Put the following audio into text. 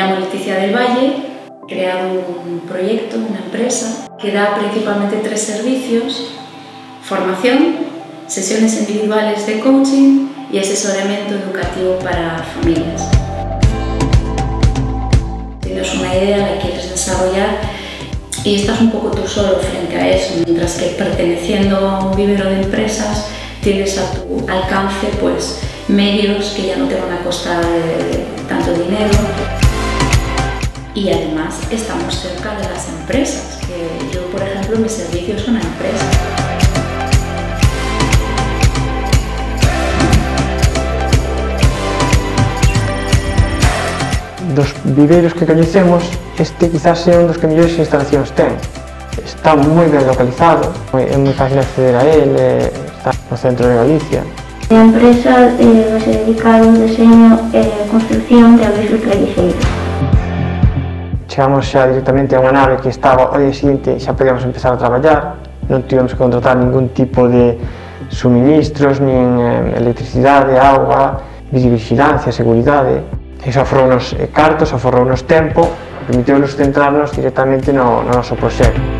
llamo Leticia del Valle, he creado un proyecto, una empresa, que da principalmente 3 servicios: formación, sesiones individuales de coaching y asesoramiento educativo para familias. Tienes una idea, la quieres desarrollar y estás un poco tú solo frente a eso, mientras que perteneciendo a un vivero de empresas tienes a tu alcance pues medios que ya no te van a costar tanto dinero. Y además estamos cerca de las empresas, que yo por ejemplo mis servicios son a empresas. Los viveros que conocemos, quizás sean los que mejores instalaciones tienen. Está muy bien localizado, es muy fácil acceder a él, está en el centro de Galicia. La empresa se dedica al diseño y construcción de avisos callejeros. Llegamos ya directamente a una nave que estaba hoy siguiente, ya podíamos empezar a trabajar. No tuvimos que contratar ningún tipo de suministros, ni en electricidad, agua, vigilancia, seguridad. Eso aforrou-nos cartos, aforrou-nos tempo, permitiu-nos centrarnos directamente no noso proxecto.